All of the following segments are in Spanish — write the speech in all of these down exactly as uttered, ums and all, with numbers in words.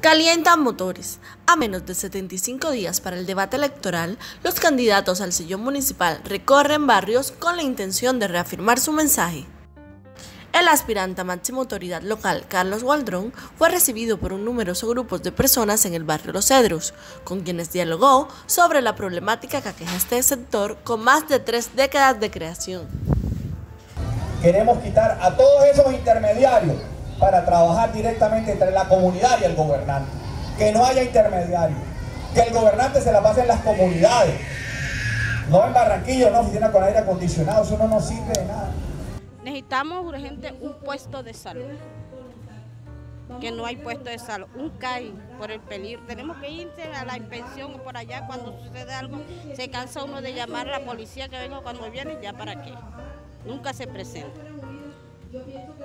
Calientan motores. A menos de setenta y cinco días para el debate electoral, los candidatos al sillón municipal recorren barrios con la intención de reafirmar su mensaje. El aspirante a máxima autoridad local, Carlos Gualdrón, fue recibido por un numeroso grupo de personas en el barrio Los Cedros, con quienes dialogó sobre la problemática que aqueja este sector con más de tres décadas de creación. Queremos quitar a todos esos intermediarios para trabajar directamente entre la comunidad y el gobernante. Que no haya intermediarios, que el gobernante se la pase en las comunidades, no en Barranquilla, en una oficina con aire acondicionado, eso no nos sirve de nada. Necesitamos urgente un puesto de salud, que no hay puesto de salud, un C A I por el peligro. Tenemos que irse a la inspección por allá cuando sucede algo, se cansa uno de llamar a la policía que venga cuando viene, ya para qué, nunca se presenta.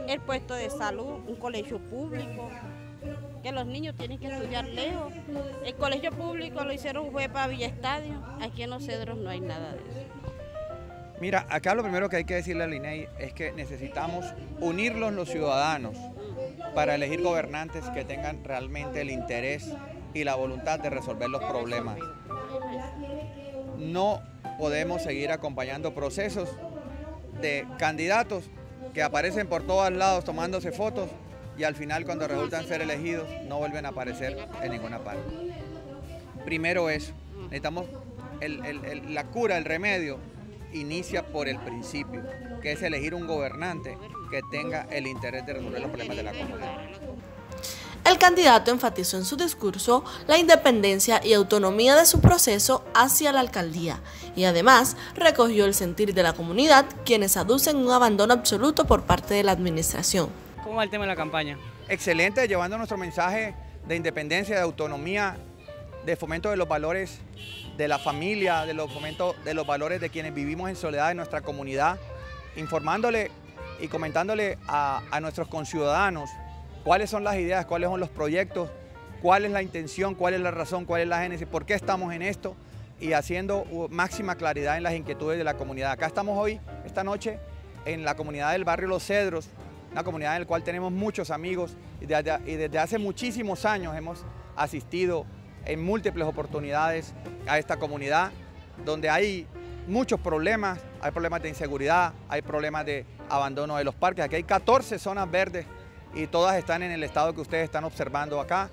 El puesto de salud, un colegio público, que los niños tienen que estudiar lejos. El colegio público lo hicieron fue para Villaestadio, aquí en Los Cedros no hay nada de eso. Mira, acá lo primero que hay que decirle al I N E es que necesitamos unirlos los ciudadanos para elegir gobernantes que tengan realmente el interés y la voluntad de resolver los problemas. No podemos seguir acompañando procesos de candidatos que aparecen por todos lados tomándose fotos y al final cuando resultan ser elegidos no vuelven a aparecer en ninguna parte. Primero eso, necesitamos el, el, el, la cura, el remedio, inicia por el principio, que es elegir un gobernante que tenga el interés de resolver los problemas de la comunidad. El candidato enfatizó en su discurso la independencia y autonomía de su proceso hacia la alcaldía y además recogió el sentir de la comunidad, quienes aducen un abandono absoluto por parte de la administración. ¿Cómo va el tema de la campaña? Excelente, llevando nuestro mensaje de independencia, de autonomía, de fomento de los valores de la familia, de los fomentos de los valores de quienes vivimos en soledad en nuestra comunidad, informándole y comentándole a, a nuestros conciudadanos cuáles son las ideas, cuáles son los proyectos, cuál es la intención, cuál es la razón, cuál es la génesis, por qué estamos en esto y haciendo máxima claridad en las inquietudes de la comunidad. Acá estamos hoy, esta noche, en la comunidad del barrio Los Cedros, una comunidad en la cual tenemos muchos amigos y desde, y desde hace muchísimos años hemos asistido en múltiples oportunidades a esta comunidad, donde hay muchos problemas, hay problemas de inseguridad, hay problemas de abandono de los parques. Aquí hay catorce zonas verdes y todas están en el estado que ustedes están observando acá.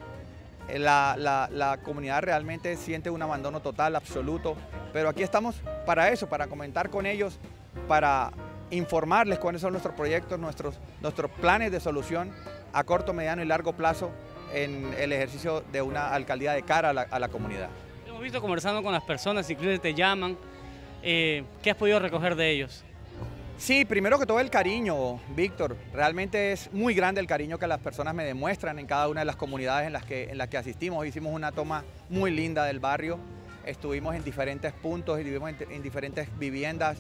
La, la, la comunidad realmente siente un abandono total, absoluto, pero aquí estamos para eso, para comentar con ellos, para informarles cuáles son nuestros proyectos, nuestros, nuestros planes de solución a corto, mediano y largo plazo en el ejercicio de una alcaldía de cara a la, a la comunidad. Hemos visto conversando con las personas, incluso te llaman, eh, ¿qué has podido recoger de ellos? Sí, primero que todo el cariño, Víctor, realmente es muy grande el cariño que las personas me demuestran en cada una de las comunidades en las que, en las que asistimos. Hicimos una toma muy linda del barrio, estuvimos en diferentes puntos, estuvimos en, en diferentes viviendas,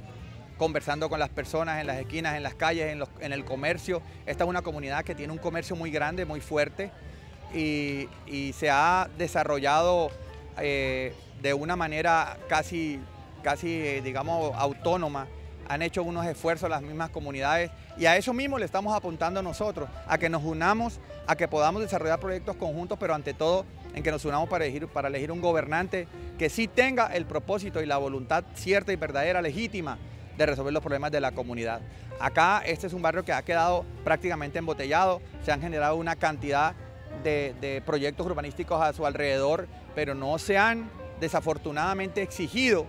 conversando con las personas en las esquinas, en las calles, en, los, en el comercio. Esta es una comunidad que tiene un comercio muy grande, muy fuerte, Y, y se ha desarrollado eh, de una manera casi, casi eh, digamos, autónoma. Han hecho unos esfuerzos las mismas comunidades y a eso mismo le estamos apuntando nosotros, a que nos unamos, a que podamos desarrollar proyectos conjuntos, pero ante todo en que nos unamos para elegir, para elegir un gobernante que sí tenga el propósito y la voluntad cierta y verdadera, legítima, de resolver los problemas de la comunidad. Acá este es un barrio que ha quedado prácticamente embotellado, se han generado una cantidad De, de proyectos urbanísticos a su alrededor, pero no se han desafortunadamente exigido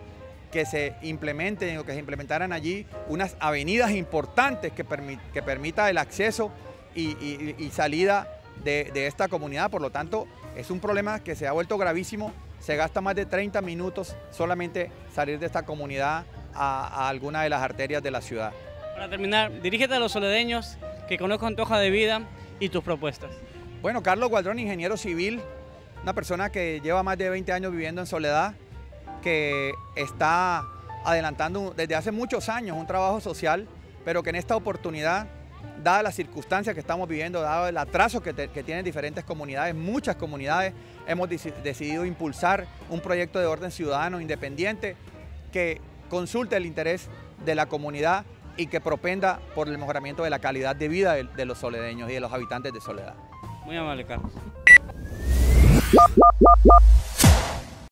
que se implementen o que se implementaran allí unas avenidas importantes que, permit, que permita el acceso y, y, y salida de, de esta comunidad. Por lo tanto, es un problema que se ha vuelto gravísimo. Se gasta más de treinta minutos solamente salir de esta comunidad a, a alguna de las arterias de la ciudad. Para terminar, dirígete a los soledeños que conozcan tu hoja de vida y tus propuestas. Bueno, Carlos Gualdrón, ingeniero civil, una persona que lleva más de veinte años viviendo en Soledad, que está adelantando desde hace muchos años un trabajo social, pero que en esta oportunidad, dadas las circunstancias que estamos viviendo, dado el atraso que, te, que tienen diferentes comunidades, muchas comunidades, hemos decidido impulsar un proyecto de orden ciudadano independiente que consulte el interés de la comunidad y que propenda por el mejoramiento de la calidad de vida de, de los soledeños y de los habitantes de Soledad. Muy amable, Carlos.